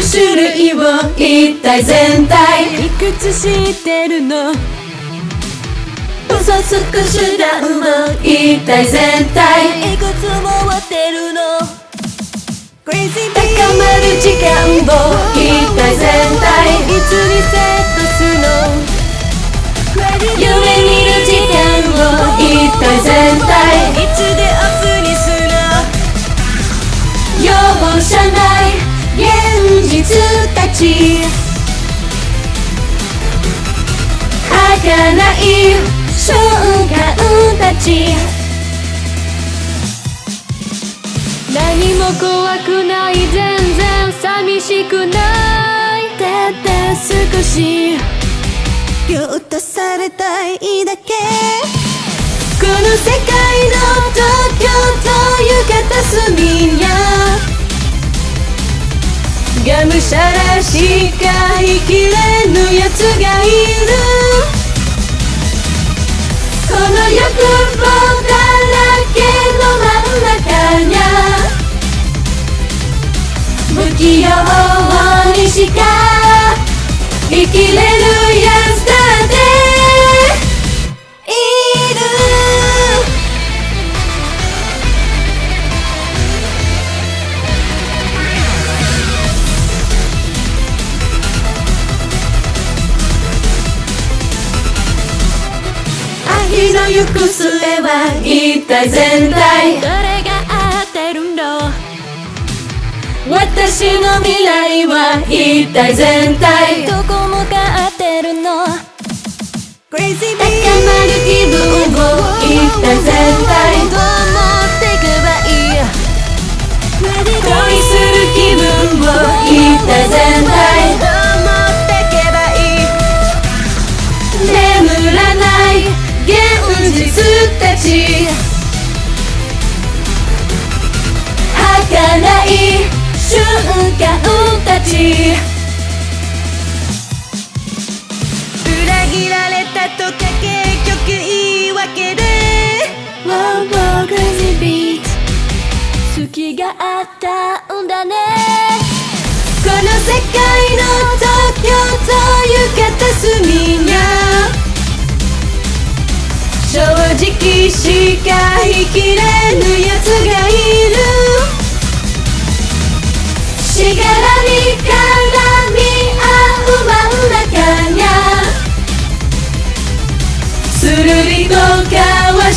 する種類を一体全体いくつ知ってるの嘘つく手段も一体全体いくつも持ってるの高まる時間を一体全体いつリセットするの夢見る時間を一体全体いつで明日にする容赦ない現実たち儚い瞬間たち何も怖くない全然寂しくないただ少しぎゅっとされたいだけこの世界の東京という片隅やがむしゃらしか生きれぬやつがいるこの欲望だらけの真ん中に不器用にしか生きれるやつだっている秋の行く末は一体全体どれが合ってるんだ私の未来は一体全体どこ向かってるの高まる気分を一体全体どう持ってけばいい恋する気分を一体全体どう持ってけばいい眠らない現実たち儚い瞬間たち裏切られたとか結局言い訳で Wow wow crazy beat 好きがあったんだねこの世界の東京という片隅にゃ正直しか生きれぬやつがいるしがらみ絡み合う真ん中にゃするりとかわし